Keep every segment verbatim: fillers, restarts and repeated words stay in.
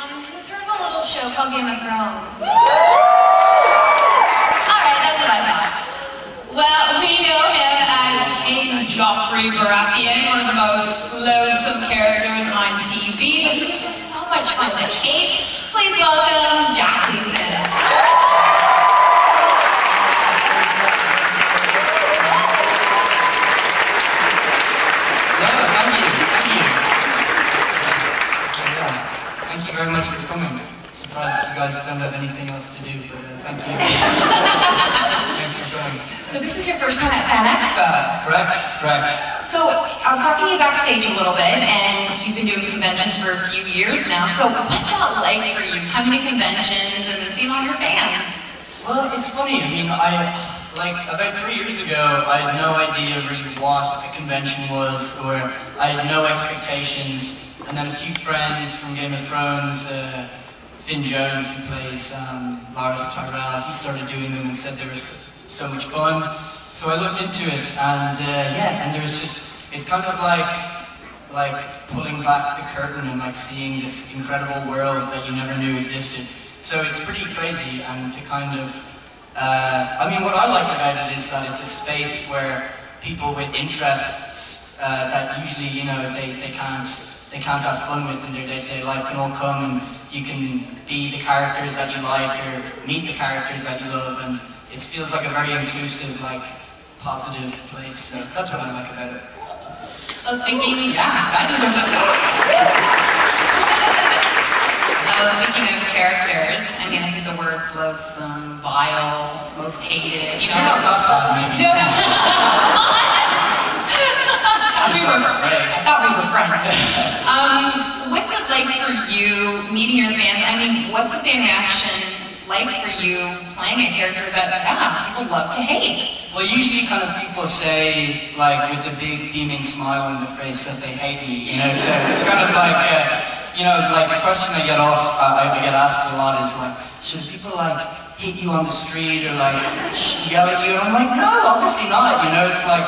Um, who's heard of a little show called Game of Thrones? Alright, that's what I thought. Well, we know him as King Joffrey Baratheon, one of the most loathsome characters on T V, but he's just so much fun to hate. Please welcome Jack Gleeson. Thank you very much for coming. I'm surprised you guys don't have anything else to do, but uh, thank you. Thanks for coming. So this is your first time at Fan Expo? Correct, correct. So I was talking to you backstage a little bit, and you've been doing conventions for a few years now, so what's that like for you, coming to conventions and seeing all your fans? Well, it's funny. I mean, I, like, about three years ago, I had no idea really what a convention was, or I had no expectations. And then a few friends from Game of Thrones, uh, Finn Jones, who plays um, Loras Tyrell, he started doing them and said they were so, so much fun. So I looked into it, and uh, yeah, and there was just, it's kind of like, like pulling back the curtain and like seeing this incredible world that you never knew existed. So it's pretty crazy, and to kind of, uh, I mean, what I like about it is that it's a space where people with interests uh, that usually, you know, they, they can't, they can't have fun with in their day-to-day life can all come, and you can be the characters that you like or meet the characters that you love, and it feels like a very inclusive, like, positive place, so that's what I like about it. I was thinking, yeah, that deserves a lot. I was thinking of characters, I mean, I think the words loathsome, vile, most hated, you know. Yeah, not bad, maybe. No, I thought we were friends. Um, what's it like for you meeting your fans? I mean, what's the fan reaction like for you playing a character that yeah, people love to hate? Well, usually kind of people say, like, with a big beaming smile on their face that they hate me, you know, so it's kind of like, uh, you know, like, the question I get asked, uh, I get asked a lot is, like, should people, like, hate you on the street or, like, yell at you? And I'm like, no, obviously not, you know, it's like,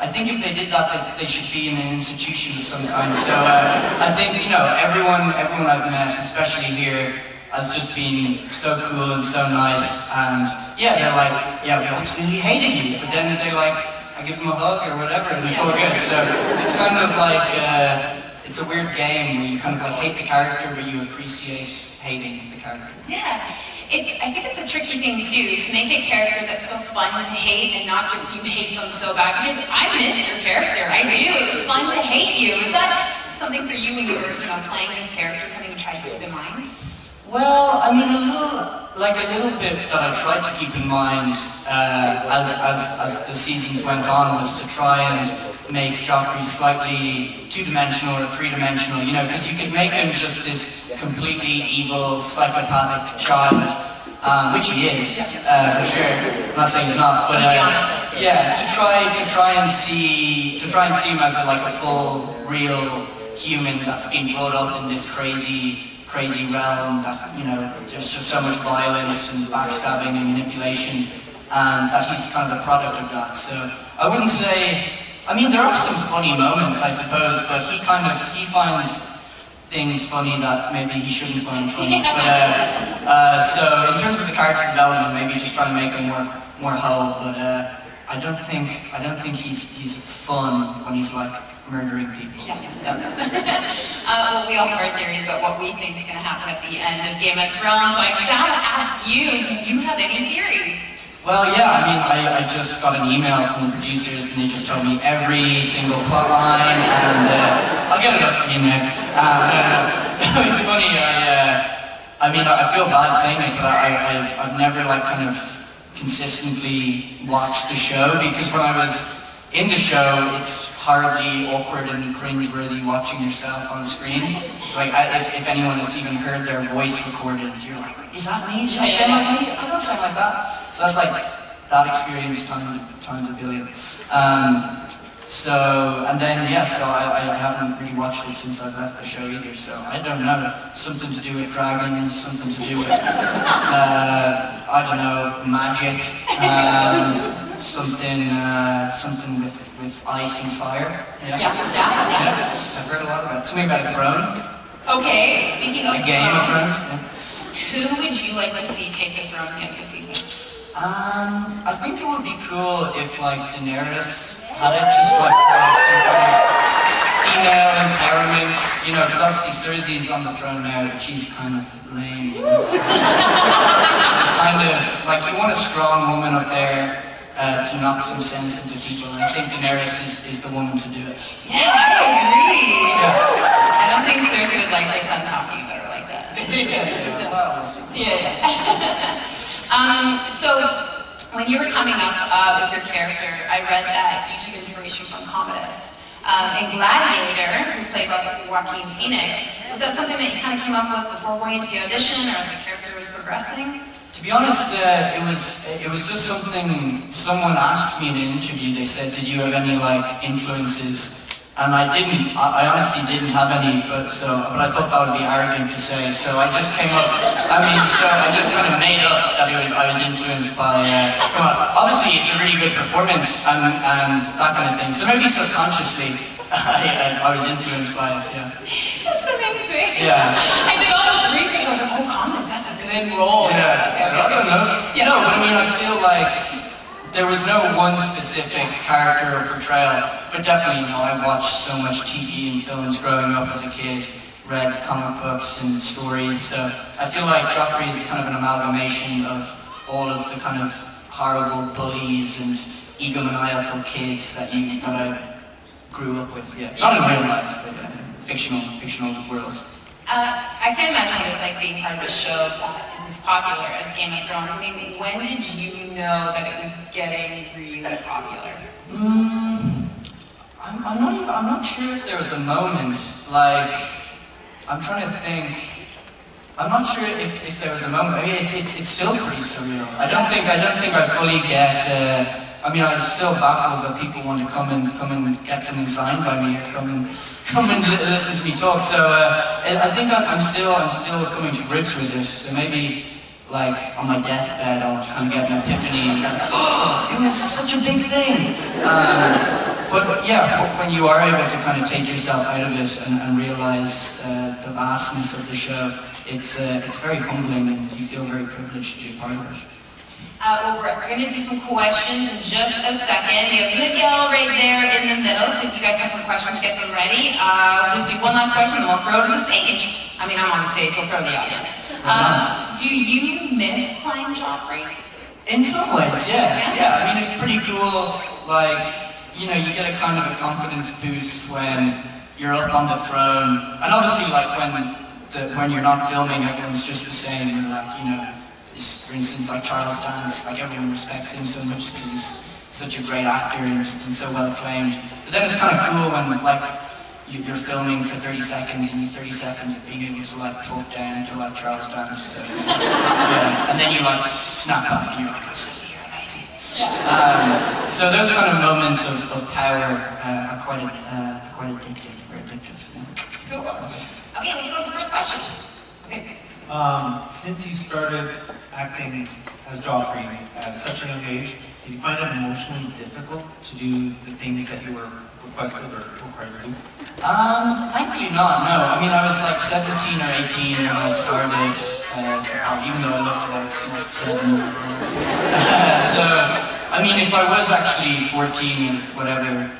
I think if they did that, they, they should be in an institution of some kind. So uh, I think, you know, everyone, everyone I've met, especially here, has just been so cool and so nice. And yeah, they're like, yeah, we absolutely hated you. But then they're like, I give them a hug or whatever, and it's all good. So it's kind of like, uh, it's a weird game where you kind of like hate the character, but you appreciate hating the character. Yeah. It's, I think it's a tricky thing, too, to make a character that's so fun to hate and not just you hate them so bad, because I miss your character, I do, it's fun to hate you. Is that something for you when you were, you know, playing this character, something you tried to keep in mind? Well, I mean, a little, like a little bit that I tried to keep in mind uh, as, as, as the seasons went on was to try and make Joffrey slightly two-dimensional or three-dimensional, you know, because you could make him just this completely evil, psychopathic child, um, which he is, uh, for sure. I'm not saying he's not, but uh, yeah, to try to try and see to try and see him as a, like a full, real human that's been brought up in this crazy, crazy realm that, you know, there's just so much violence and backstabbing and manipulation, and that he's kind of the product of that. So I wouldn't say. I mean, there are some funny moments, I suppose, but he kind of, he finds things funny that maybe he shouldn't find funny. But, uh, uh, so, in terms of the character development, maybe just try to make him more, more whole, but uh, I don't think, I don't think he's, he's fun when he's, like, murdering people. Yeah, no, no. uh, well, we all have our theories about what we think's gonna happen at the end of Game of Thrones, so I gotta ask you, do you have any theories? Well, yeah, I mean, I, I just got an email from the producers and they just told me every single plot line, and uh, I'll get it up for you now. Uh, it's funny, I, uh, I mean, I feel bad saying it, but I, I've, I've never, like, kind of consistently watched the show, because when I was in the show, it's horribly awkward and cringe-worthy watching yourself on screen. It's like, I, if, if anyone has even heard their voice recorded, you're like, is that me? Does that sound like me? I don't sound like that. So that's like that experience times times a billion. Um, so and then yeah, so I, I haven't really watched it since I left the show either. So I don't know, something to do with dragons, something to do with uh, I don't know, magic, um, something uh, something with with ice and fire. Yeah, yeah, yeah. yeah. yeah. I've heard a lot about it. Something about a throne. Okay, speaking of Game of Thrones, who would you like to see take the throne again this season? Um, I think it would be cool if, like, Daenerys hadn't just, like, brought some kind of female empowerment, you know, because obviously Cersei's on the throne now, and she's kind of lame. Kind of, like, you want a strong woman up there. Uh, to knock some sense into people. I think Daenerys is, is the woman to do it. Yeah, I agree. Yeah. I don't think Cersei would like her son talking about her like that. Yeah, yeah. So, well, yeah. um, so, when you were coming up uh, with your character, I read that you took inspiration from Commodus. Um, and Gladiator, who's played by Joaquin Phoenix, was that something that you kind of came up with before going into the audition, or the character was progressing? To be honest, uh, it was it was just something someone asked me in an interview. They said, "Did you have any like influences?" And I didn't. I, I honestly didn't have any. But so, but I thought that would be arrogant to say. So I just came up. I mean, so I just kind of made up that it was, I was influenced by. Uh, come on, obviously it's a really good performance and and that kind of thing. So maybe subconsciously, I, I, I was influenced by it. Yeah. That's amazing. Yeah. I did all this research. I was like, "Oh, Commodus, that's a good role." Yeah. I don't know. Yeah, no, but I mean, I feel like there was no one specific character or portrayal, but definitely, you know, I watched so much T V and films growing up as a kid, read comic books and stories, so I feel like Joffrey is kind of an amalgamation of all of the kind of horrible bullies and egomaniacal kids that you that I grew up with. Yeah, not in real life, but uh, fictional, fictional worlds. Uh, I can't imagine what it's like being part of a show that is as popular as Game of Thrones. I mean, when did you know that it was getting really popular? Mm, I'm, I'm not even, I'm not sure if there was a moment, like, I'm trying to think, I'm not sure if, if there was a moment. I mean, it's, it's, it's still pretty surreal. I don't think, I don't think I fully get, uh, I mean, I'm still baffled that people want to come and come and get something signed by me, or come and come and li listen to me talk. So uh, I think I'm, I'm still I'm still coming to grips with this. So maybe like on my deathbed, I'll kind of get an epiphany and kind of, oh, this is such a big thing. Uh, but, but yeah, when you are able to kind of take yourself out of it and, and realize uh, the vastness of the show, it's uh, it's very humbling, and you feel very privileged to be a part of it. Uh, well, we're, we're going to do some questions in just a second. You have Miguel right there in the middle, so if you guys have some questions, get them ready. Uh, just do one last question, and we'll throw it on stage. I mean, I'm on stage, we'll throw it to the audience. Uh, do you miss playing Joffrey? In some ways, yeah. Yeah, I mean, it's pretty cool. Like, you know, you get a kind of a confidence boost when you're up on the throne. And obviously, like, when, the, when you're not filming, everyone's just the same. You're like, you know... For instance, like Charles Dance, like everyone respects him so much because he's such a great actor and, and so well acclaimed. But then it's kind of cool when like you're filming for thirty seconds and you thirty seconds of being able to like talk down to like Charles Dance. So, yeah. And then you like snap up and you're like, "Oh, so you're amazing." Um, so those kind of moments of, of power uh, are quite uh, quite addictive. Very addictive. Yeah. Cool. Okay, we can go to the first question. Okay. Um, since you started acting as Joffrey at such a young age, did you find it emotionally difficult to do the things that you were requested or required to do? Um, thankfully not, no. I mean, I was like seventeen or eighteen when I started, uh, even though I looked like, like seven. So, I mean, if I was actually fourteen, whatever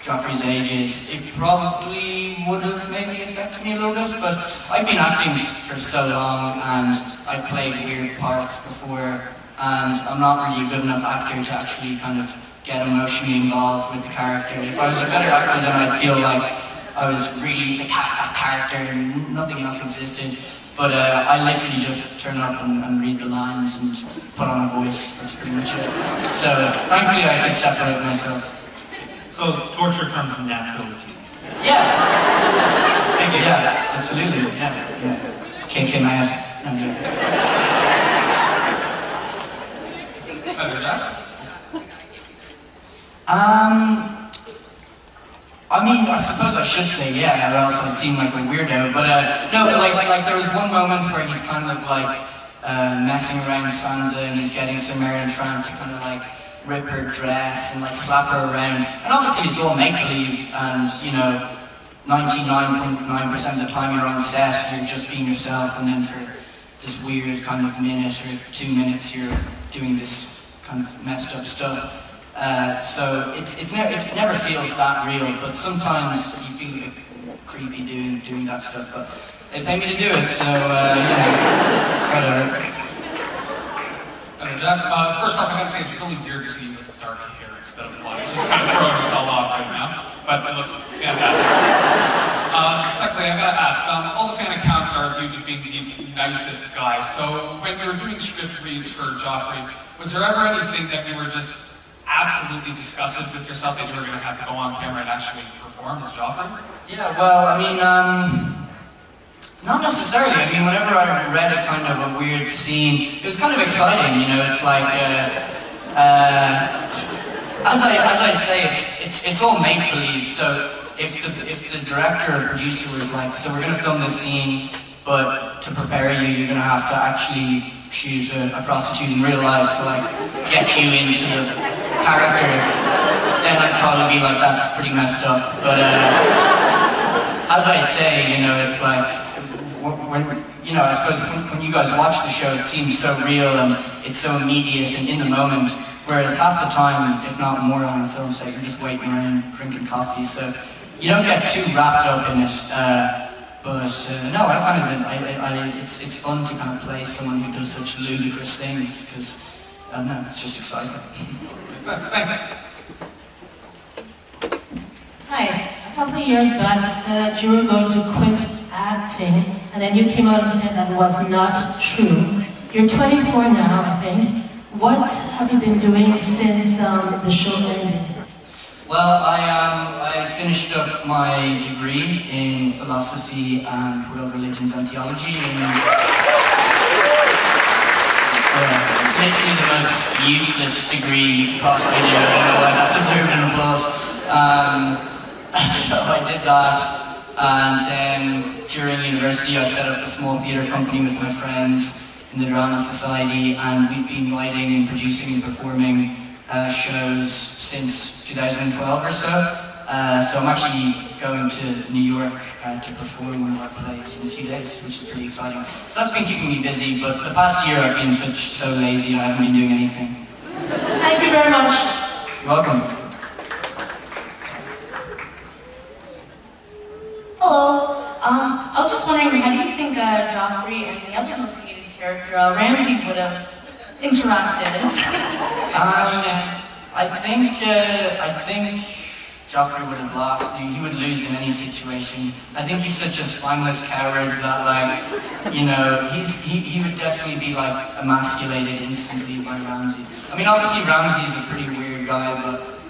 Joffrey's age is, it probably would have maybe affected me a little bit, but I've been acting for so long and I played weird parts before, and I'm not really a good enough actor to actually kind of get emotionally involved with the character. If I was a better actor, then I'd feel like I was really the cat, that character and nothing else existed. But uh, I literally just turn up and, and read the lines and put on a voice. That's pretty much it. So thankfully I could separate myself. So torture comes naturally to you. Yeah. Thank you. Yeah, absolutely. Yeah. Yeah. Can't get my ass. I'm joking. Um. I mean, I suppose I should say yeah, or else I'd seem like a weirdo. But uh, no, like like like there was one moment where he's kind of like uh, messing around Sansa, and he's getting Sumerian trying to kind of like rip her dress and like slap her around, and obviously it's all make-believe, and you know, ninety-nine point nine percent of the time you're on set, you're just being yourself, and then for this weird kind of minute or two minutes, you're doing this kind of messed up stuff. Uh, so it's, it's ne it never feels that real, but sometimes you feel creepy doing doing that stuff, but they pay me to do it, so, uh, you know, whatever. Jack, uh, first off, I gotta say, it's really weird to see you with dark hair instead of blonde. It's just kind of throwing us all off right now, but it looks fantastic. Uh, secondly, I gotta ask, um, all the fan accounts are viewed as being the nicest guy, so when we were doing script reads for Joffrey, was there ever anything that we were just absolutely disgusted with yourself that you were going to have to go on camera and actually perform as Joffrey? Yeah, well, I mean, um, not necessarily. I mean, whenever I read a kind of a weird scene, it was kind of exciting, you know, it's like, uh, uh, as, I, as I say, it's, it's, it's all make-believe, so if the, if the director or producer was like, so we're going to film this scene, but to prepare you, you're going to have to actually choose a, a prostitute in real life to like, get you into the character, then I'd probably be like, that's pretty messed up. But uh, as I say, you know, it's like, when, you know, I suppose when, when you guys watch the show, it seems so real and it's so immediate and in the moment, whereas half the time, if not more on a film set, you're just waiting around drinking coffee, so you don't get too wrapped up in it. Uh, but uh, no, I kind of, I, I, I, it's, it's fun to kind of play someone who does such ludicrous things, because I don't know, it's just exciting. Thanks. Hi. A couple of years back, you said that you were going to quit acting, and then you came out and said that was not true. You're twenty-four now, I think. What have you been doing since um, the show ended? Well, I um, I finished up my degree in philosophy and world religions and theology. And, uh, It's literally the most useless degree you could possibly do. I don't know why that deserved an applause. Um, so I did that, and then during university I set up a small theatre company with my friends in the Drama Society, and we've been writing and producing and performing uh, shows since two thousand twelve or so. Uh, so I'm actually going to New York uh, to perform one of our plays in a few days, which is pretty exciting. So that's been keeping me busy, but for the past year I've been such so lazy I haven't been doing anything. Thank you very much. You're welcome. Hello. Um, I was just wondering, how do you think uh, Joffrey and the other most hated character, uh, Ramsay, would have interacted? um, I think, uh, I think... Joffrey would have lost. He would lose in any situation. I think he's such a spineless coward that, like, you know, he's he, he would definitely be like emasculated instantly by Ramsay. I mean, obviously Ramsay's a pretty weird guy, but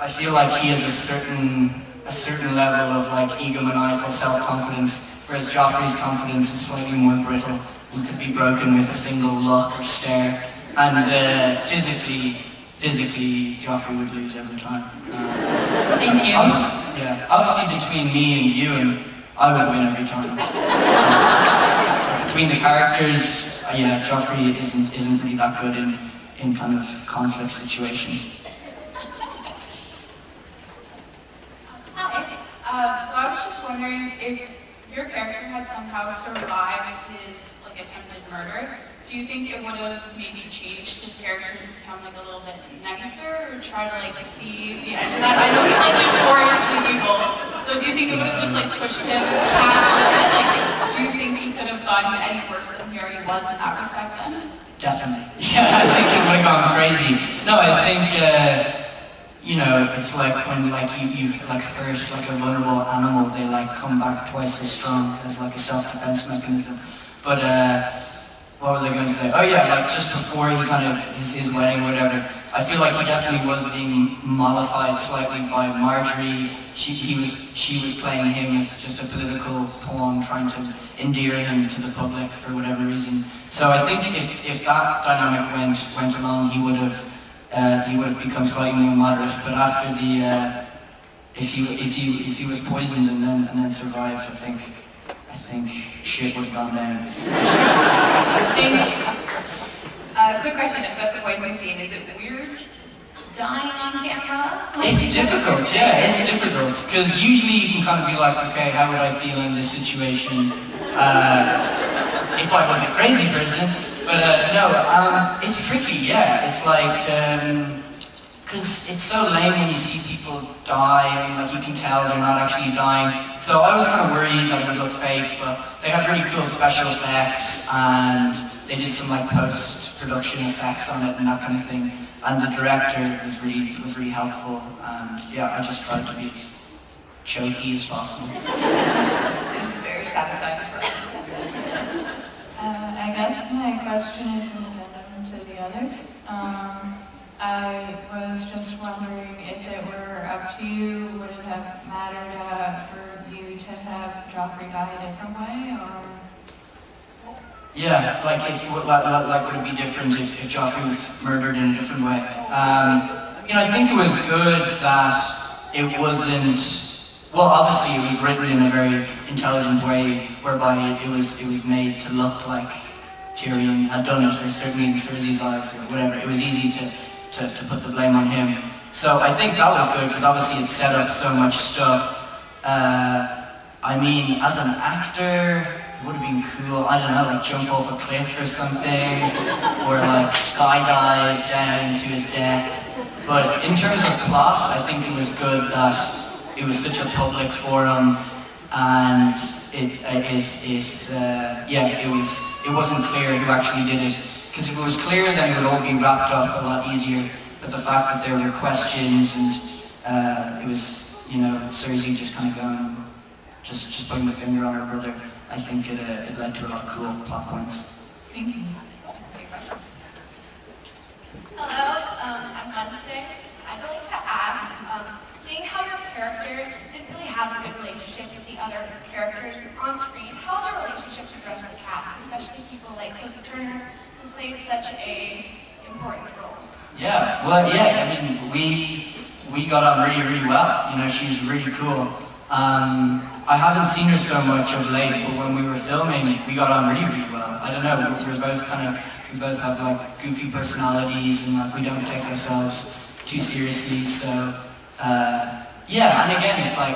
I feel like he has a certain a certain level of like egomaniacal self-confidence, whereas Joffrey's confidence is slightly more brittle and could be broken with a single look or stare. And uh, physically. Physically, Joffrey would lose every time. Uh, Thank you. Obviously, yeah, obviously between me and you, and I would win every time. Uh, between the characters, uh, yeah, Joffrey isn't isn't really that good in in kind of conflict situations. Hi. Uh, so I was just wondering if your character had somehow survived his like attempted murder. Do you think it would have maybe changed his character to become like a little bit nicer, or try to like see the edge of that? I know he's like notoriously evil, so do you think it would have just like pushed him past a little bit? Like, do you think he could have gotten any worse than he already was in that respect then? Definitely. Yeah, I think he would have gone crazy. No, I think uh, you know, it's like when like you you like hurt like a vulnerable animal, they like come back twice as strong as like a self-defense mechanism. But. Uh, What was I going to say? Oh yeah, like just before he kind of, his, his wedding or whatever, I feel like he definitely was being mollified slightly by Marjorie. She, he was, she was playing him as just a political pawn trying to endear him to the public for whatever reason. So I think if, if that dynamic went, went along, he would have, uh, he would have become slightly more moderate. But after the, uh, if he, if he, if he was poisoned and then, and then survived, I think, I think shit would have gone down. Thank you. Uh, quick question about the poison scene. Is it weird? dying on camera? It's difficult, yeah, it's difficult. Because usually you can kind of be like, okay, how would I feel in this situation uh, if I was a crazy person? But uh, no, um, it's tricky, yeah. It's like, because um, it's so lame when you see people die, and like, you can tell they're not actually dying. So I was kind of worried that it would look fake, but they had really cool special effects, and they did some like post-production effects on it and that kind of thing. And the director was really, was really helpful, and yeah, I just tried to be as choky as possible. It was very satisfying for us. uh, I guess my question is a little different to the others. Um, I was just wondering if it were up to you, would it have mattered uh, for you to have Joffrey die a different way, or? Yeah, like, if, like, like would it be different if, if Joffrey was murdered in a different way? Um, you know, I think it was good that it wasn't, well, obviously it was written in a very intelligent way, whereby it was, it was made to look like Tyrion had done it, or certainly in Cersei's eyes, or whatever. It was easy to, to, to put the blame on him. So I think that was good, because obviously it set up so much stuff. Uh, I mean, as an actor, it would have been cool, I don't know, like jump off a cliff or something, or like skydive down to his death. But in terms of plot, I think it was good that it was such a public forum, and it, it, it uh, yeah, it was, it wasn't clear who actually did it. Because if it was clear, then it would all be wrapped up a lot easier. But the fact that there were questions, and uh, it was, you know, Cersei just kind of going, just just putting the finger on her brother. I think it, uh, it led to a lot of cool plot points. Thank you. Hello, um, I'm Wednesday. I'd like to ask, um, seeing how your characters didn't really have a good relationship with the other characters on screen, how's your relationship with the rest of the cast, especially people like Sophie Turner, who played such a important role? Yeah, well, yeah, I mean, we, we got on really, really well. You know, she's really cool. Um, I haven't seen her so much of late, but when we were filming, we got on really, really well. I don't know, we were both kind of, we both have like goofy personalities, and like we don't take ourselves too seriously, so, uh, yeah, and again, it's like,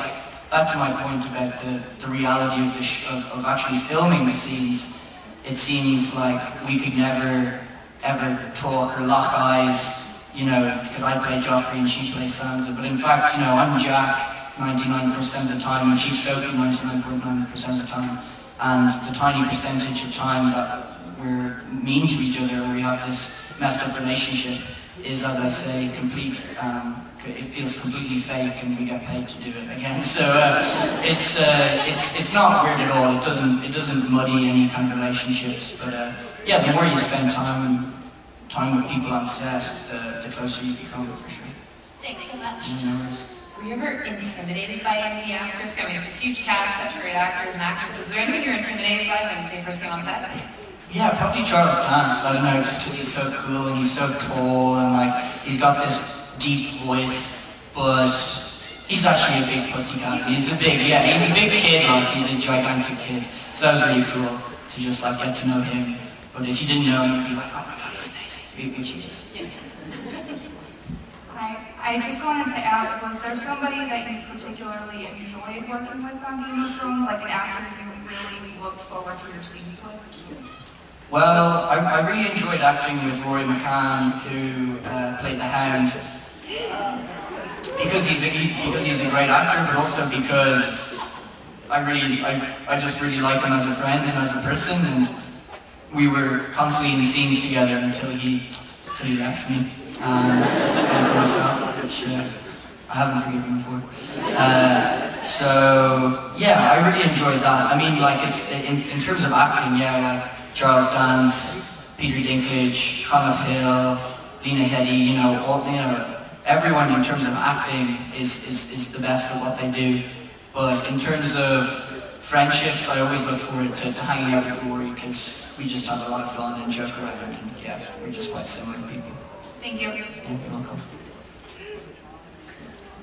back to my point about the, the reality of, the sh of, of actually filming the scenes, it seems like we could never, ever talk or lock eyes, you know, because I play Joffrey and she plays Sansa, but in fact, you know, I'm Jack ninety-nine percent of the time, and she's Sophie ninety-nine point nine percent of the time. And the tiny percentage of time that we're mean to each other, or we have this messed up relationship, is, as I say, complete, um, it feels completely fake, and we get paid to do it again. So uh, it's, uh, it's, it's not weird at all. It doesn't, it doesn't muddy any kind of relationships. But uh, yeah, the more you spend time, time with people on set, the, the closer you become, for sure. Thanks so much. Were you ever intimidated by any of the actors? I mean, it's a huge cast, such great actors and actresses. Is there anyone you were intimidated by when they first came on set? Yeah, probably Charles Dance. I don't know, just because he's so cool and he's so tall, and like, he's got this deep voice, but he's actually a big pussycat. He's a big, yeah, he's a big kid, like, he's a gigantic kid. So that was really cool to just like get to know him. But if you didn't know him, you'd be like, oh my god, he's amazing. Would you just... Yeah. I just wanted to ask, was there somebody that you particularly enjoyed working with on Game of Thrones, like an actor that you really looked forward to your scenes with? Well, I, I really enjoyed acting with Rory McCann, who uh, played the Hound, because he's a because he's a great actor, but also because I really I I just really like him as a friend and as a person, and we were constantly in scenes together until he until he left me. Um, and for myself, which uh, I haven't forgiven him for. Uh, so, yeah, I really enjoyed that. I mean, like, it's in, in terms of acting, yeah, like, Charles Dance, Peter Dinklage, Conor Hill, Lena Headey, you know, all, you know, everyone in terms of acting is, is, is the best at what they do. But in terms of friendships, I always look forward to, to hanging out with Rory, because we just have a lot of fun and joke around, and yeah, we're just quite similar people. Thank you. You're welcome.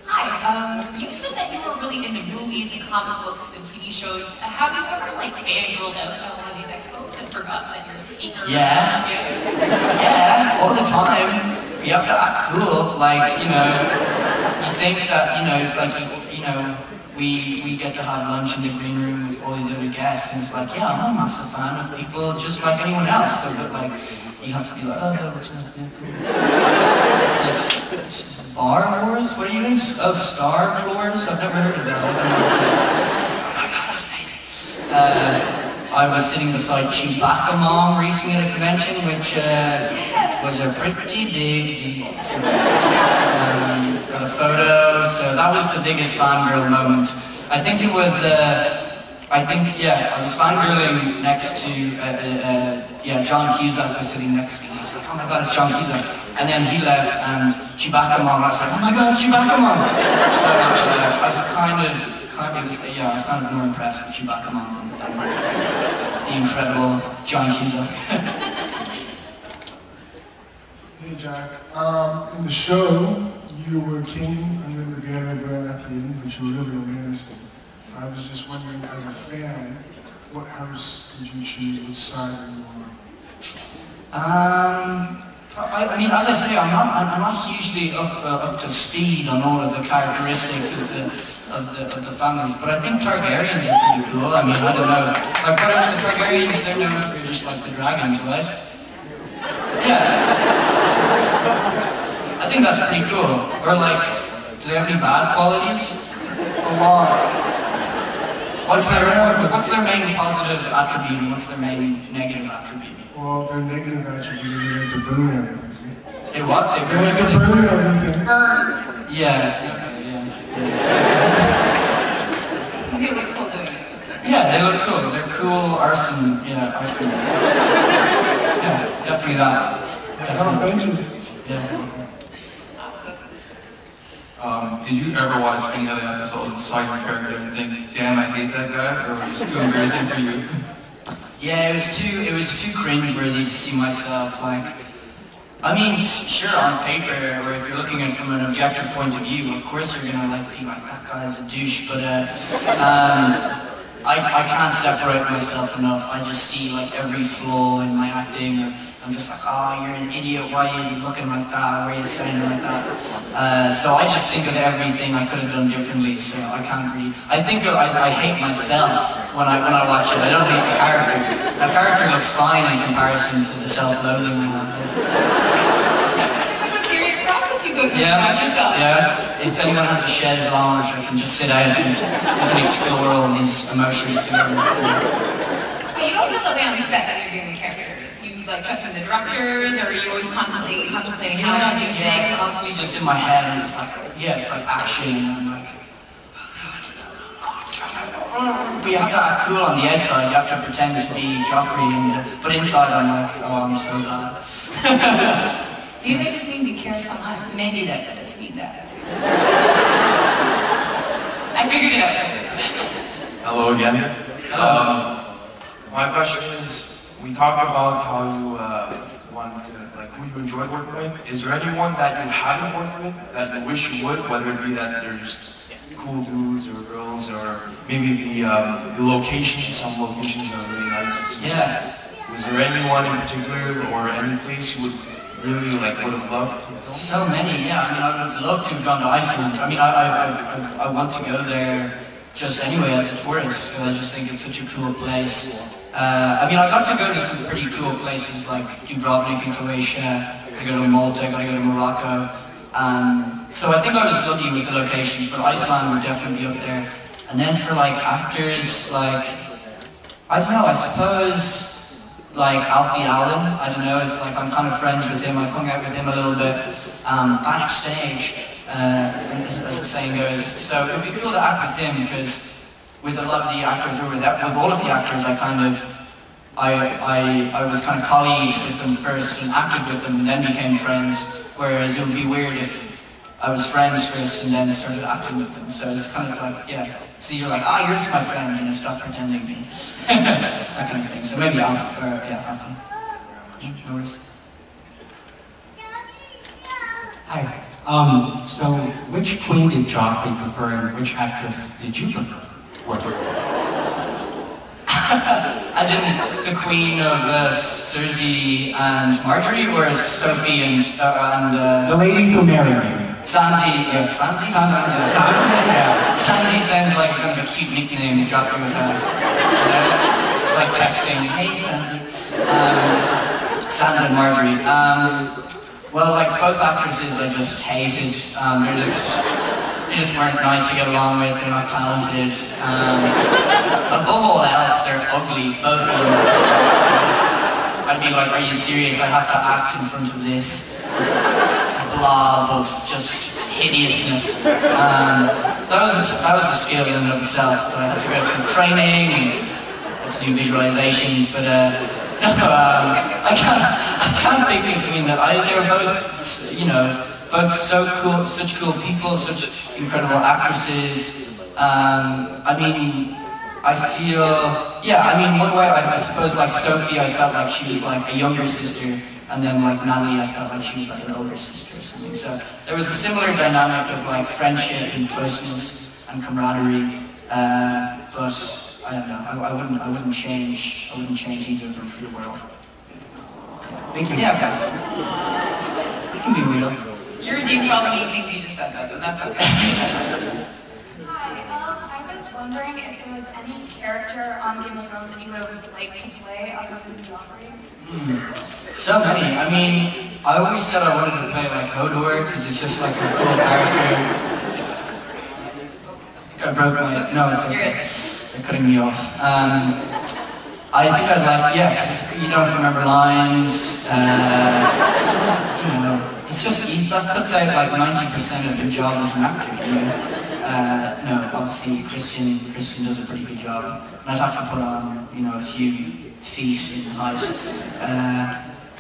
Hi, um, you said that you were really into movies and comic books and T V shows. Have you ever, like, fangirled out at one of these expos and forgot that you're a speaker? Yeah. Yeah, all the time. yep, that's cool. Like, you know, you think that, you know, it's like, you know, we we get to have lunch in the green room with all the other guests, and it's like, yeah, I'm a massive fan of people just like anyone else. So that, like, you have to be like, oh, what's that? It's like, Star Wars? What are you doing? Oh, Star Wars? I've never heard of that. It's like, oh my God, it's amazing. Uh, I was sitting beside Chewbacca Mom recently at a convention, which uh, was a pretty big deal. Um, got a photo, so that was the biggest fangirl moment. I think it was, uh, I think, yeah, I was fangirling next to, uh, uh, yeah, John Kizak was sitting next to me. I was like, oh my God, it's John Kizak. And then he left, and Chewbacca Mom, I was like, oh my God, it's Chewbacca Mom. So uh, I was kind of, kind of, yeah, I was kind of more impressed with Chewbacca Mom. The incredible John Kizak. Hey Jack, um, in the show, you were king under the Joffrey Baratheon, which you were really amazing. I was just wondering, as a fan, what house did you choose, which side you were? Um, I, I mean, as I say, I'm not, I'm not hugely up, uh, up to speed on all of the characteristics of the Of the, of the families, but I think Targaryens are pretty cool. I mean, I don't know. Like, what are the Targaryens? They're known for just like the dragons, right? Yeah. I think that's pretty cool. Or like, do they have any bad qualities? A lot. What's their what's, what's their main positive attribute and what's their main negative attribute? Well, their negative attribute is they like to burn everything. They what? They burn everything. They like to burn everything. Burn. Yeah. They look cool, don't they? Yeah, they look cool. They're cool arson, yeah, arsonists. Yeah, definitely that. Definitely. Yeah. Um, did you ever watch any other episodes and saw your character and think, damn, I hate that guy, or was it too embarrassing for you? Yeah, it was too, it was too cringe-worthy to see myself, like, I mean, sure, on paper, or if you're looking at it from an objective point of view, of course you're gonna like be like, that guy's a douche, but uh, um, I, I can't separate myself enough. I just see like every flaw in my acting. I'm just like, oh, you're an idiot, why are you looking like that, why are you saying like that? Uh, so I just think of everything I could have done differently, so I can't really, I think of, I, I hate myself when I, when I watch it. I don't hate the character. That character looks fine in comparison to the self-loathing I have. Yeah, yeah. If anyone has a chaise lounge, I can just sit out and I can explore all these emotions together. Well, you don't feel the way on set that you're doing the characters. You like trust from the directors, or are you always constantly contemplating how to do things? Yeah, it's constantly just in my head, and it's like, yeah, it's like action, and I'm like, but you have to act cool on the outside. You have to pretend to be Joffrey, and but inside I'm like, oh, I'm so bad. Maybe that just means you care so much. Maybe that does mean that. I figured it out. Hello again. Hello. Um, my question is, we talked about how you uh, want to, like, who you enjoy working with. Is there anyone that you haven't worked with that you wish you would, whether it be that they're just cool dudes or girls, or maybe the, um, the location, some locations are really nice. Yeah. Was there anyone in particular or any place you would really like would have loved to film? So many, yeah. I mean, I would have loved to have gone to Iceland. I mean, I I, I, I want to go there just anyway as a tourist, because I just think it's such a cool place. Uh, I mean, I got to go to some pretty cool places like Dubrovnik in Croatia. I go to Malta, I got to go to Morocco. Um, so I think I was lucky with the locations, but Iceland would definitely be up there. And then for like actors, like, I don't know, I suppose, like Alfie Allen, I don't know, it's like I'm kind of friends with him, I've hung out with him a little bit um, backstage, uh, as the saying goes. So it would be cool to act with him, because with a lot of the actors, or with, with all of the actors, I kind of, I, I, I was kind of colleagues with them first and acted with them and then became friends, whereas it would be weird if I was friends first and then started acting with them. So it's kind of like, yeah. So you're like, ah, oh, you're just my friend, you know, stop pretending me. That kind of thing. So maybe Alpha, or, yeah, Alpha. No worries. Hi. Um, so, which queen did Joffrey prefer, and which actress did you prefer? Work with? As in the Queen of uh, Cersei and Marjorie, or Sophie and... Uh, and uh, the ladies who marry me. Sansi, yeah, Sansi? Sansa. Sansa, yeah. Sansi sounds like kind of a cute nickname you dropped from the house. It's like texting, hey Sansi. Um, Sansa and Marjorie. Um, well, like both actresses I just hated. Um, they're just... They just weren't nice to get along with, they're not talented. Um, above all else, they're ugly, both of them. I'd be like, are you serious? I have to act in front of this blob of just hideousness. Um, so that was, a, that was a skill in and of itself. I had to go through training and to do visualizations, but uh, no, no, um, I can't, I can't pick between them. I, they were both, you know, both so cool, such cool people, such incredible actresses. Um, I mean, I feel, yeah, I mean, one way, I, I suppose, like Sophie, I felt like she was like a younger sister, and then like Natalie, I felt like she was like an older sister or something. So there was a similar dynamic of like friendship and closeness and camaraderie, uh, but I don't know, I, I wouldn't, I wouldn't change, I wouldn't change either of them for the world. Thank you. Yeah, guys. You can be real. You're redeemed for all the mean things you just said, though, and that's okay. Hi, um, I was wondering if there was any character on Game of Thrones that you would like to play other than Joffrey? Mm. So many. I mean, I always said I wanted to play like Hodor because it's just like a cool character. I broke my. No, it's okay. They're cutting me off. Um, I think I'd like, yes, you don't remember lines. Uh, you know. It's just, that cuts out like ninety percent of your job as an actor, you know? Uh, no, obviously Christian, Christian does a pretty good job. And I'd have to put on, you know, a few feet in height. Uh,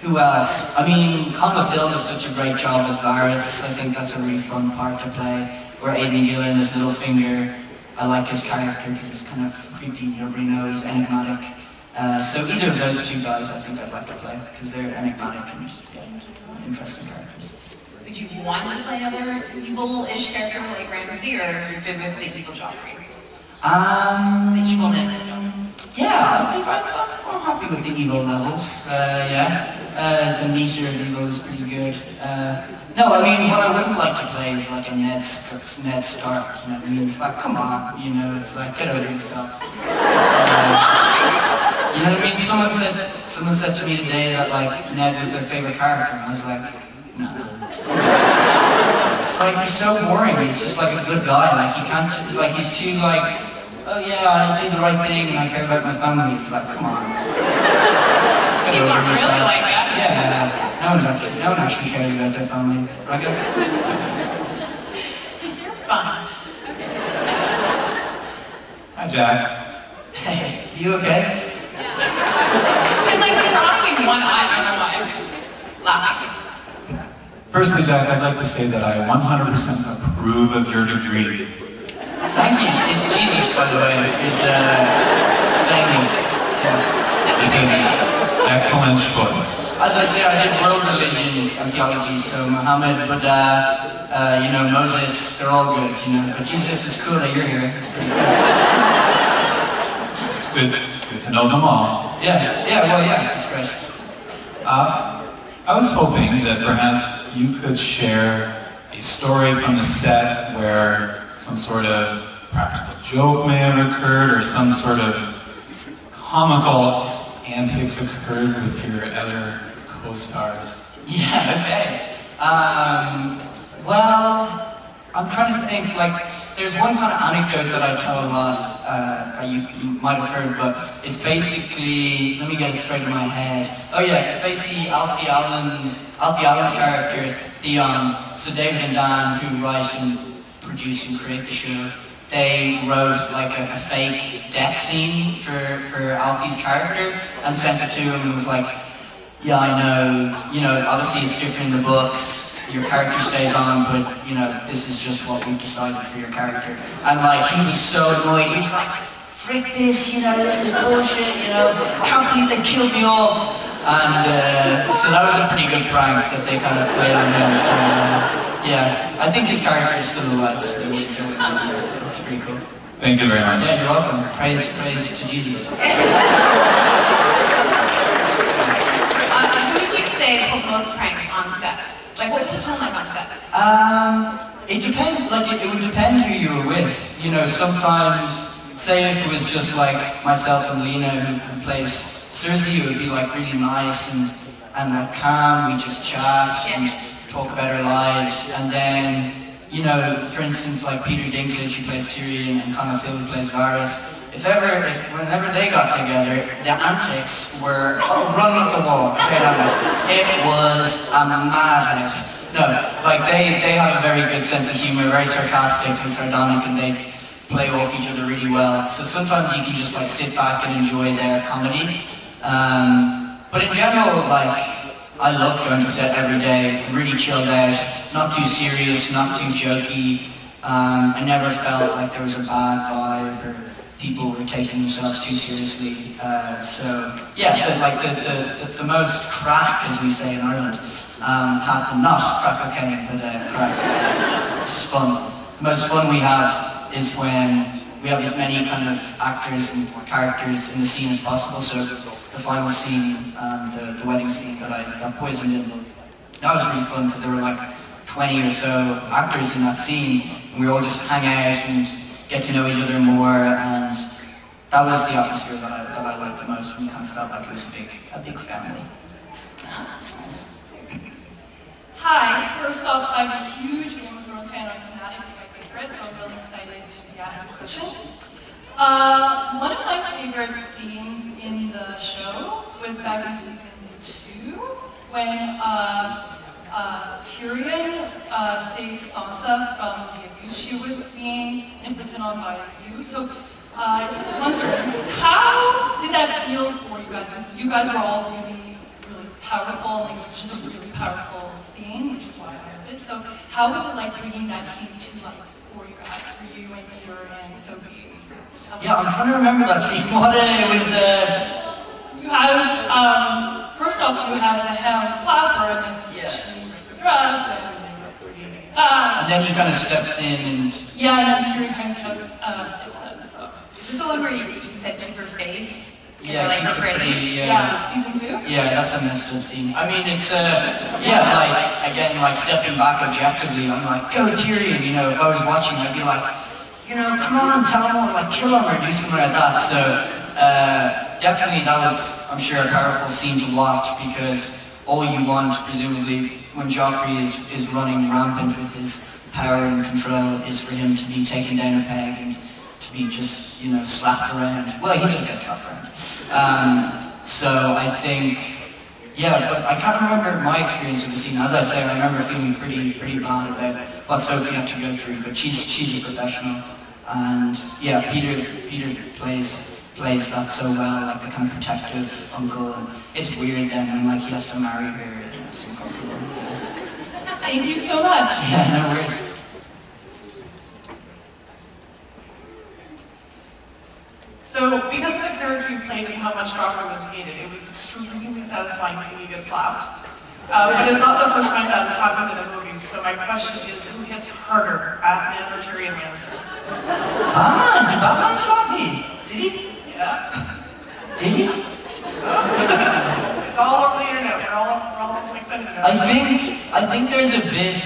who else? I mean, Combo Film does such a great job as Varys. I think that's a really fun part to play. Or Aidan Gillen as Littlefinger. I like his character because he's kind of creepy, nobody knows, enigmatic. Uh, so either of those two guys I think I'd like to play, because they're enigmatic and yeah, interesting characters. Would you want to play another evil-ish character like Ramsay, or you've been with the evil Joffrey? Um, the evilness of Joffrey. Yeah, I think I'm, I'm happy with the evil levels. Uh, yeah, uh, the meter of evil is pretty good. Uh, no, I mean, what I wouldn't like to play is like a Ned, Ned Stark, you know what I mean? It's like, come on, you know, it's like, get over yourself. Uh, you know what I mean? Someone said, someone said to me today that like Ned was their favorite character, and I was like, no. It's like, he's so boring, he's just like a good guy, like he can't, like he's too like, oh yeah, I do the right thing and I care about my family, it's like, come on. People are really like that. Yeah, no one's actually, no one actually cares about their family, right guys? You're fine. Hi Jack. Hey, you okay? Yeah. And like, the problem with one eye, I don't know why, laughing. Firstly, Jack, I'd like to say that I one hundred percent approve of your degree. Thank you. It's Jesus, by the way, who's uh, saying this. Yeah. It's an excellent choice. As I say, I did world religions and theology, so Muhammad, Buddha, uh, you know, Moses, they're all good, you know. But Jesus, it's cool that you're here. It's pretty cool. It's good. It's good to know them all. Yeah, yeah, well, yeah, it's great. Uh, I was hoping that perhaps you could share a story from the set where some sort of practical joke may have occurred or some sort of comical antics occurred with your other co-stars. Yeah, okay. Um, well, I'm trying to think, like, there's one kind of anecdote that I tell a lot uh, that you might have heard, but it's basically, let me get it straight in my head. Oh yeah, it's basically Alfie Allen, Alfie Allen's character, Theon, so David and Dan, who write and produce and create the show, they wrote like a, a fake death scene for, for Alfie's character and sent it to him and was like, yeah, I know, you know, obviously it's different in the books. Your character stays on, but, you know, this is just what we've decided for your character. And, like, he was so annoyed. He was like, frick this, you know, this is bullshit, you know, can't believe they killed me off. And, uh, so that was a pretty good prank that they kind of played on him, so, uh, yeah. I think his character is still alive, so it's pretty cool. Thank you very much. Yeah, you're welcome. Praise, praise to Jesus. uh, who would you say put most pranks on set? Like, what was the tone like on set? Um, it depends. Like, it, it would depend who you were with. You know, sometimes, say if it was just like myself and Lena who, who plays Cersei, it would be like really nice and and like calm. We just chat and talk about our lives, and then. You know, for instance, like Peter Dinklage, who plays Tyrion, and Conor Hill, who plays Varys, if ever, if, whenever they got together, their antics were run up the wall, straight up. It was a madhouse. No, like, they, they have a very good sense of humour, very sarcastic and sardonic, and they play off each other really well. So sometimes you can just, like, sit back and enjoy their comedy. Um, but in general, like, I love going to set every day, really chilled out, not too serious, not too jokey. Um, I never felt like there was a bad vibe or people were taking themselves too seriously. Uh, so, yeah, the, like the, the, the, the most crack, as we say in Ireland, um, happened. Not crack okay, but uh, crack. It's fun. The most fun we have is when we have as many kind of actors and characters in the scene as possible. So. The final scene, um, the, the wedding scene that I got poisoned in. That was really fun because there were like twenty or so actors in that scene, and we all just hang out and get to know each other more, and that was the atmosphere that I, that I liked the most, and kind of felt like it was a big, a big family. Hi, first off, I'm a huge Game of Thrones fan. I'm fanatic, it's my favorite, so I'm really excited to be asking a question. Uh, one of my favorite scenes in the show was back in season two when uh, uh, Tyrion uh, saved Sansa from the abuse she was being inflicted on by you. So uh, I was wondering, how did that feel for you guys? Because you guys were all really, really powerful, and it was just a really powerful scene, which is why I love it. So how was it like bringing that scene to life for you guys, for you and Peter and Sophie? Yeah, I'm trying to remember that scene. What it was. Uh... You have, um, first off, you have the Hound slapper, and then yeah. she dressed, and, uh, and then he kind of steps in and. Yeah, and then Tyrion kind of uh, steps in. So. Is this the one where you, you said keep her face? Yeah, like keep her pretty. Uh, yeah, season two? Yeah, that's a messed up scene. I mean, it's, uh, yeah, like, again, like stepping back objectively, I'm like, go Tyrion, you know, if I was watching, I'd be like, you know, come on, tell him, like, kill him or do something like that. So, uh, definitely that was, I'm sure, a powerful scene to watch because all you want, presumably, when Joffrey is, is running rampant with his power and control is for him to be taken down a peg and to be just, you know, slapped around. Well, he does get slapped around. Um, so I think, yeah, but I can't remember my experience with the scene. As I say, I remember feeling pretty, pretty bad about what Sophie had to go through, but she's, she's a professional. And yeah, Peter Peter plays plays that so well, like the kind of protective uncle. And it's weird then when like he has to marry her. And it's uncomfortable. Yeah. Thank you so much. Yeah, no worries. So because of the character you played and how much Joffrey was hated, it was extremely satisfying seeing you get slapped. Uh, but it's not the first time that's happened in the movies, so my question is, who hits harder, Batman or Tyrion Lannister? Batman! Batman slapped me! Did he? Yeah. Did he? It's all over the internet, we're all, we're all excited about it. I think, I think there's a bit,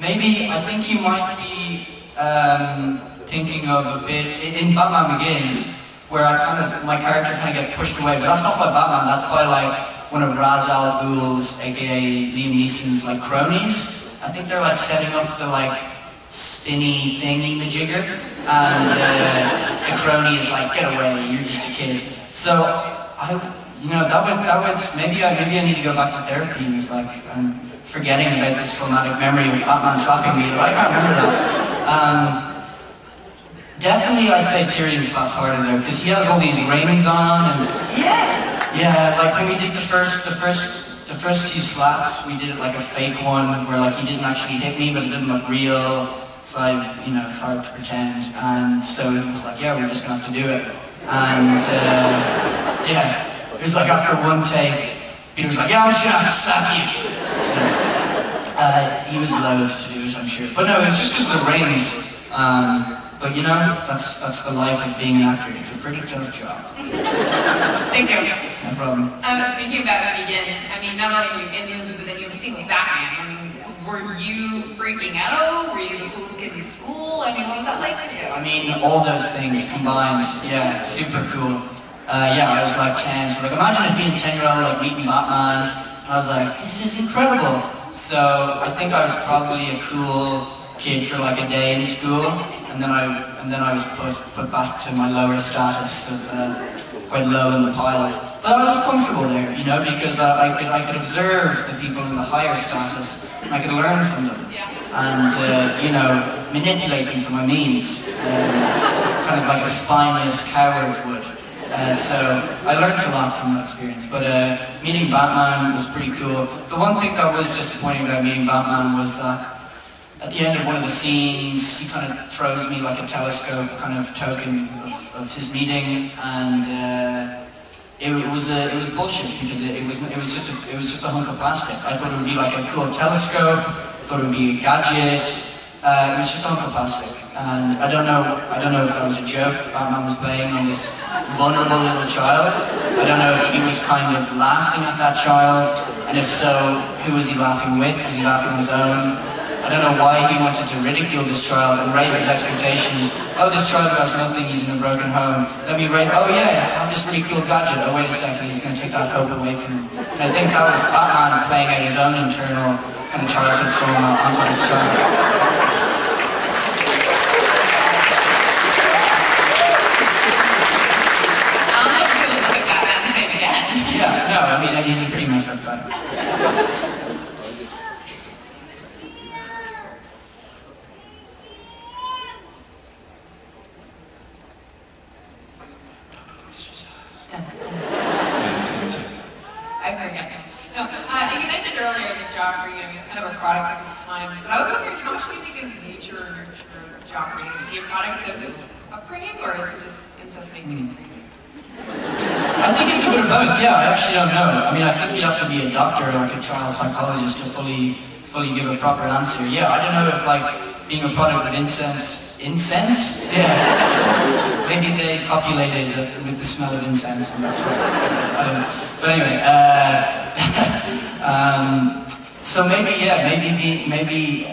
maybe, I think you might be um, thinking of a bit, in Batman Begins, where I kind of, my character kind of gets pushed away, but that's not by Batman, that's by like, one of Ra's al Ghul's, aka Liam Neeson's, like cronies. I think they're like setting up the like spinny thingy majigger, and uh, the crony is like, get away, you're just a kid. So I, you know, that would that would maybe I maybe I need to go back to therapy. And it's like I'm forgetting about this traumatic memory of Batman slapping me. I can't remember that. Um, definitely, I'd say Tyrion slaps harder though, because he has all these rings on and. Yeah. Yeah, like when we did the first, the first, the first two slaps, we did it like a fake one where like he didn't actually hit me, but it didn't look real. So I, you know, it's hard to pretend. And so it was like, yeah, we're just gonna have to do it. And uh, yeah, it was like after one take, Peter was like, yeah, I'm just gonna have to slap you. Yeah. Uh, he was loath to do it, I'm sure. But no, it was just because of the rings. Um, But you know, that's that's the life of being an actor. It's a pretty tough job. Thank you. No problem. Um, speaking of Batman Begins, I mean, not only are you in the movie, but then you've seen Batman. I mean, were you freaking out? Were you the coolest kid in school? I mean, what was that like for you? I mean, all those things combined. Yeah, super cool. Uh, yeah, I was like ten. So like, imagine being a ten-year-old, like meeting Batman. And I was like, this is incredible. So I think I was probably a cool kid for like a day in school, and then I and then I was put put back to my lower status of uh, quite low in the pile. But I was comfortable there, you know, because I, I could I could observe the people in the higher status, and I could learn from them, and uh, you know, manipulate them for my means, uh, kind of like a spineless coward would. Uh, so I learned a lot from that experience, but uh, meeting Batman was pretty cool. The one thing that was disappointing about meeting Batman was that at the end of one of the scenes, he kind of throws me like a telescope kind of token of, of his meeting, and uh, it, it was uh, it was bullshit because it, it was it was just a, it was just a hunk of plastic. I thought it would be like a cool telescope. I thought it would be a gadget. Uh, it was just a hunk of plastic. And I don't know, I don't know if that was a joke. Batman was playing on this vulnerable little child. I don't know if he was kind of laughing at that child, and if so, who was he laughing with? Was he laughing his own? I don't know why he wanted to ridicule this child and raise his expectations. Oh, this child has nothing, he's in a broken home. Let me rate, oh yeah, I have this really cool gadget. Oh, wait a second, he's going to take that hope away from him. And I think that was Batman playing out his own internal kind of childhood trauma onto this child. I mean, he's a pretty messed up guy. I forget. No, uh, you mentioned earlier that Joffrey, I mean, is kind of a product of his times, but I was wondering, how much do you think is nature or Joffrey? Is he a product of his upbringing, or is it just incest-making crazy? I think it's a bit of both, yeah, I actually don't know. I mean, I think you'd have to be a doctor or like a child psychologist to fully fully give a proper answer. Yeah, I don't know if like being a product of incense incense? Yeah. Maybe they copulated with the smell of incense and that's why. I don't know. But anyway, uh, um, so maybe yeah, maybe be, maybe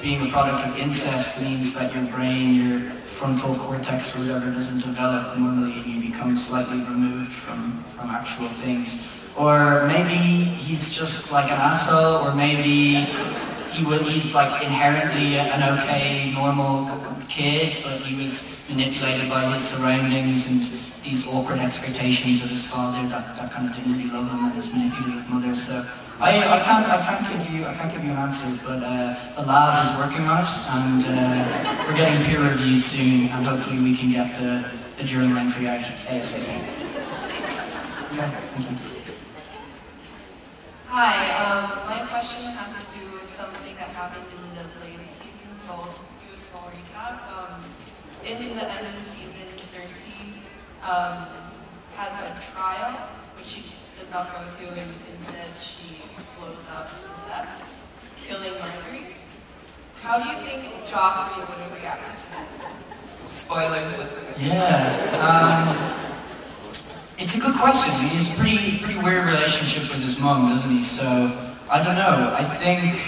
being a product of incest means that your brain, your frontal cortex or whatever doesn't develop normally and you become slightly removed from, from actual things. Or maybe he's just like an asshole, or maybe he would, he's like inherently an okay, normal kid, but he was manipulated by his surroundings and these awkward expectations of his father that, that kind of didn't really love him, and his manipulative mother. So I, I can't I can't give you I can't give you an answer, but uh, the lab is working on it, and uh, we're getting peer reviewed soon, and hopefully we can get the the journal entry out ASAP. Okay, thank you. Hi, um, my question has to do with something that happened in the late season, so I'll do a small recap. Um, in, in the end of the season, Cersei Um, has a trial, which she did not go to, and instead she blows up his death, killing Marjorie. How do you think Joffrey would have reacted to this? Spoilers with her. Yeah. Um, it's a good question. He has a pretty, pretty weird relationship with his mom, doesn't he? So, I don't know. I think,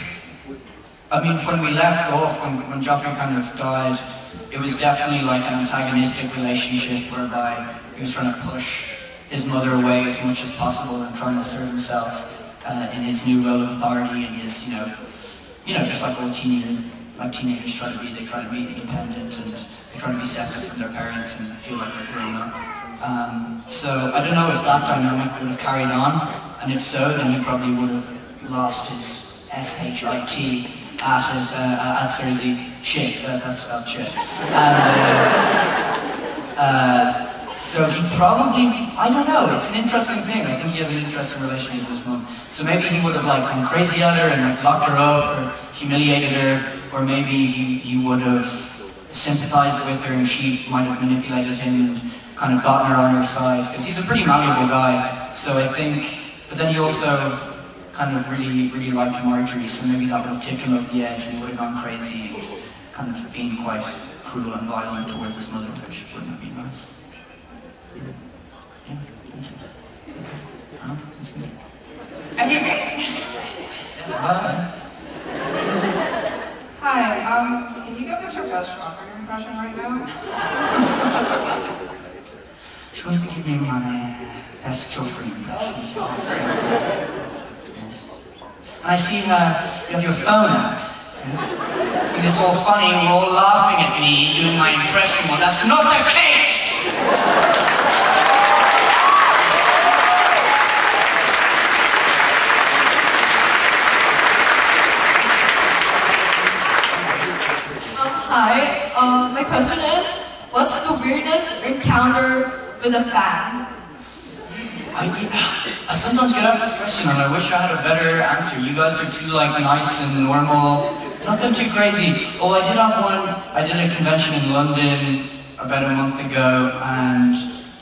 I mean, when we left off, when, when Joffrey kind of died, it was definitely like an antagonistic relationship whereby he was trying to push his mother away as much as possible and trying to serve himself uh, in his new role of authority and his, you know, you know, just like all teenagers, like teenagers try to be, they try to be independent and they try to be separate from their parents and feel like they're growing up. Um, so I don't know if that dynamic would have carried on, and if so, then he probably would have lost his S H I T at his, uh, at Cersei. Shit, uh, that's about shit. And, uh, uh, so he probably, I don't know, it's an interesting thing. I think he has an interesting relationship with his mom. So maybe he would have like gone crazy at her and like locked her up or humiliated her, or maybe he, he would have sympathized with her and she might have manipulated him and kind of gotten her on her side, because he's a pretty malleable guy. So I think, but then he also kind of really, really liked Marjorie, so maybe that would have tipped him over the edge and he would have gone crazy. Kind of being quite cruel and violent towards his mother, which wouldn't be nice. Huh? Okay. Uh, Hi, um, can you get this your best Joffrey impression right now? She wants to give me my best Joffrey impression. Yes. I see that you have your phone out. Yes. It is all funny, you're all laughing at me doing my impression. Well, that's not the case! Hi, um, my question is, what's the weirdest encounter with a fan? I, I sometimes get asked this question and I wish I had a better answer. You guys are too like nice and normal, nothing too crazy. Oh, I did have one, I did a convention in London about a month ago, and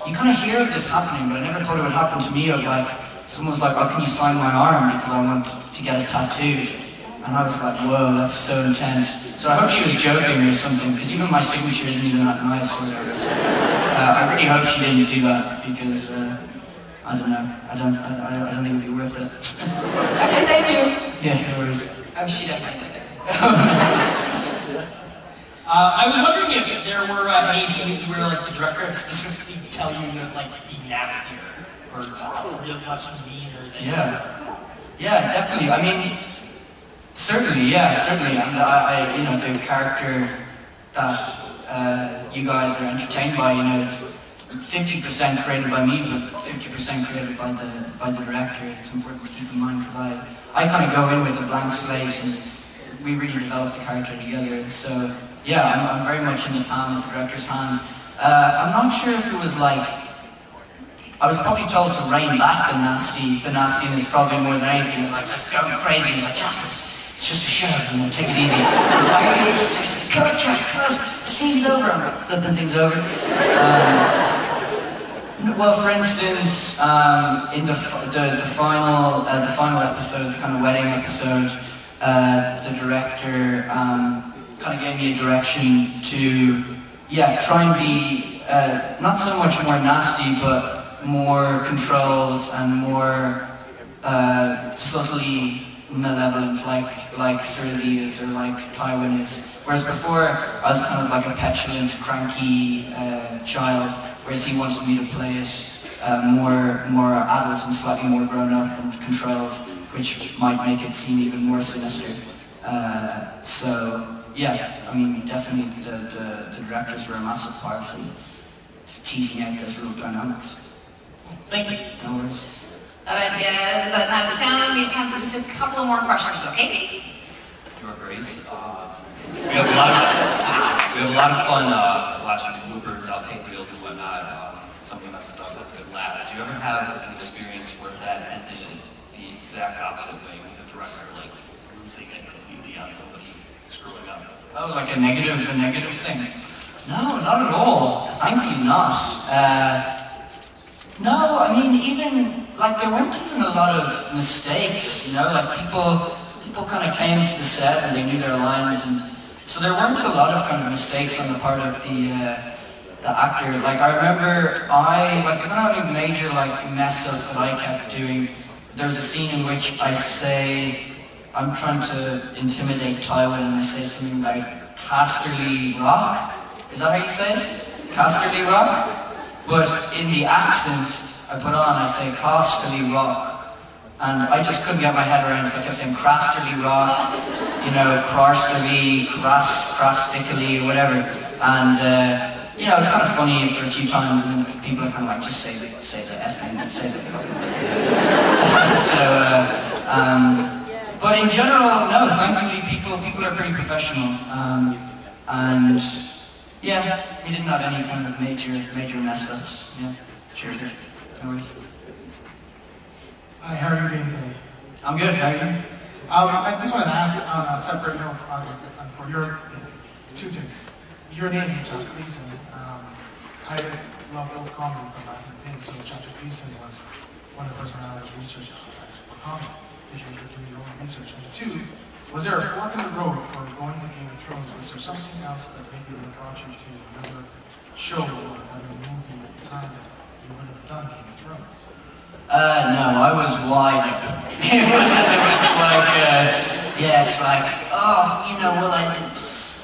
you kind of hear of this happening, but I never thought it would happen to me. Of like, someone's like, oh, can you sign my arm because I want to get a tattoo? And I was like, whoa, that's so intense. So I hope she was joking or something, because even my signature isn't even that nice or whatever. So, uh, I really hope she didn't do that, because, uh, I don't know. I don't, I, I don't think it would be worth it. Okay, thank you. Yeah, no worries. Oh, she definitely did it. uh, I was wondering if there were uh, any scenes where, like, the director specifically tell you to, like, be nastier, or uh, real questions mean, or anything. Yeah. Yeah, definitely. I mean, Certainly, yeah, certainly. And I, I, you know, the character that uh, you guys are entertained by, you know, it's fifty percent created by me, but fifty percent created by the by the director. It's important to keep in mind because I, I kind of go in with a blank slate, and we really develop the character together. So yeah, I'm, I'm very much in the palm of the director's hands. Uh, I'm not sure if it was like, I was probably told to rein back the nasty, the nastiness probably more than anything. It was like, just go crazy. It's like, it's just a show, and we'll take it easy. I was like, hey, it's, it's, it's, cut, cut, cut, the scene's over. I'm flipping things over. Um, well, for instance, um, in the the, the final uh, the final episode, the kind of wedding episode, uh, the director um, kind of gave me a direction to, yeah, try and be uh, not so much more nasty, but more controlled and more uh, subtly malevolent, like like Cersei is or like Tywin is. Whereas before, I was kind of like a petulant, cranky uh, child, whereas he wanted me to play it uh, more more adult and slightly more grown up and controlled, which might make it seem even more sinister. Uh, so yeah, I mean, definitely the, the, the directors were a massive part in teasing out those little dynamics. Thank you. No worries. Alright, yeah, that time is counting. We have time for just a couple more questions, okay? Your Grace, uh, we have a lot of, we have a lot of fun uh, watching bloopers, outtake reels and whatnot. Um, something that's stuff that's a good laugh. Did you ever have an experience where that ended the exact opposite way, with the director like losing it completely on somebody screwing up? Oh, like a negative, a negative thing? No, not at all. Thankfully not. Uh, No, I mean, even, like, there weren't even a lot of mistakes, you know, like, people people kind of came to the set and they knew their lines, and so there weren't a lot of kind of mistakes on the part of the, uh, the actor. Like, I remember I, like, the kind of major, like, mess up that I kept doing, there was a scene in which I say, I'm trying to intimidate Tywin, and I say something like, Casterly Rock? Is that how you say it? Casterly Rock? But in the accent I put on, I say Casterly Rock, and I just couldn't get my head around it, so I kept saying Crasterly Rock, you know, Crasterly, Cras, Crastickly, whatever, and, uh, you know, it's kind of funny for a few times, and then people are kind of like, just say the, say the effing, say the effing. So, uh, um, but in general, no, thankfully, people, people are pretty professional, um, and, yeah, we didn't have any kind of major, major mess-ups. Yeah, sure. No worries. Hi, how are you doing today? I'm good, how are you? Um, I just wanted to ask on a separate note on, on, for your, two things. Your name, Jack Gleeson. Um, I love old comedy from back in the day, so Jack Gleeson was one of the person I was researching for comedy. Did you do your own research? And two, Was there a fork in the road for going to Game of Thrones? Was there something else that maybe would have brought you to another show or another movie at the time that you wouldn't have done Game of Thrones? Uh, no, I was wide open. It wasn't, it was like, uh, yeah, it's like, oh, you know, will I,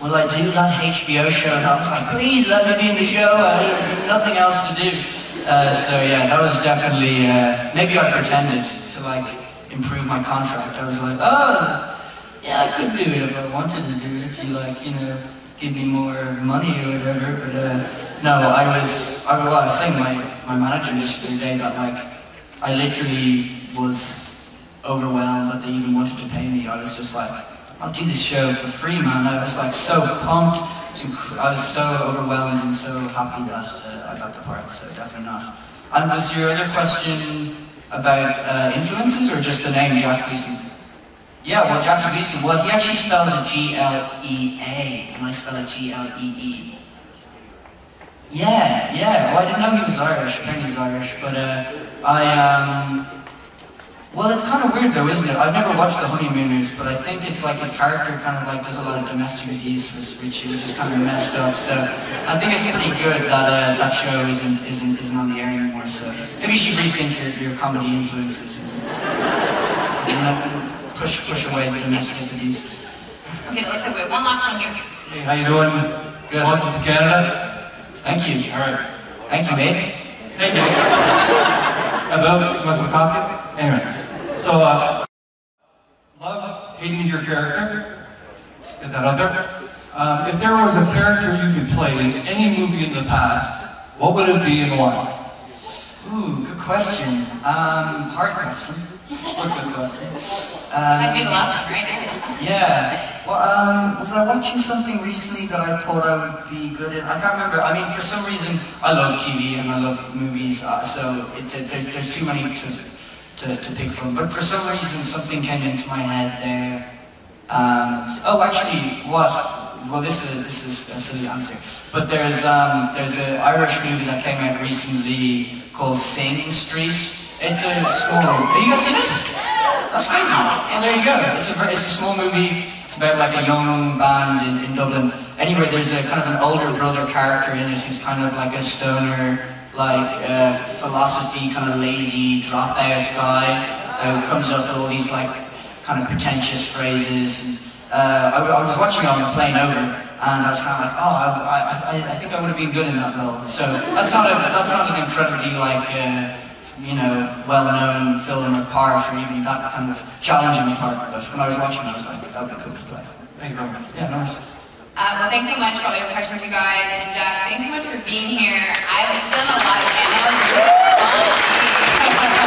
will I do that H B O show? And I was like, please let me be in the show, I have nothing else to do. Uh, so yeah, that was definitely, uh, maybe I pretended to like improve my contract. I was like, oh, yeah, I could do it if I wanted to do it, if you like, you know, give me more money or whatever, but uh, no, I was, I was, well, I was saying my, my manager just the other day that like, I literally was overwhelmed that they even wanted to pay me. I was just like, I'll do this show for free, man. I was like so pumped. I was so overwhelmed and so happy that uh, I got the part, so definitely not. And was your other question about uh, influences or just the name Jack Gleeson? Yeah, well, Jack Gleeson, well, he actually spells it G L E A, and I spell it G L E E. Yeah, yeah, well, I didn't know he was Irish. Apparently he's Irish, but uh, I, um, well, it's kind of weird though, isn't it? I've never watched The Honeymooners, but I think it's like his character kind of like does a lot of domestic abuse, which he just kind of messed up, so I think it's pretty good that uh, that show isn't, isn't, isn't on the air anymore, so maybe you should rethink your, your comedy influences and, you know, push, push away the domestic abuse. Okay, let's have one last one here. Hey, how you doing? Good. Welcome to Canada. Thank you. All right. Thank you, babe. Thank you. Hello. You want some coffee? Anyway. So, uh, love hating your character. Get that out there. Um, if there was a character you could play in any movie in the past, what would it be and why? Ooh, good question. Um, hard question. Good, good question. Um, I'd be laughing right now. Yeah. Well, um, was I watching something recently that I thought I would be good at? I can't remember. I mean, for some reason, I love T V and I love movies, uh, so it, there, there's too many to, to, to pick from. But for some reason, something came into my head there. Um, oh, actually, what? Well, this is this is a silly answer. But there's um, there's an Irish movie that came out recently called Sing Street. It's a small. Have you guys seen this? That's crazy. And there you go. It's a it's a small movie. It's about like a young band in, in Dublin. Anyway, there's a kind of an older brother character in it who's kind of like a stoner, like uh, philosophy, kind of lazy, dropout guy uh, who comes up with all these like kind of pretentious phrases. And, uh, I, I was watching it on the plane over, and I was kind of like, oh, I, I, I think I would have been good in that role. So that's not a, that's not an incredibly like, uh, you know, well-known film or part or even that kind of challenging part. But when I was watching it, I was like, that would be cool to play. Thank you very much. Yeah, nice. Uh, well, thanks so much for all your questions, you guys. And Jack, uh, thanks so much for being here. I've done a lot of cameos.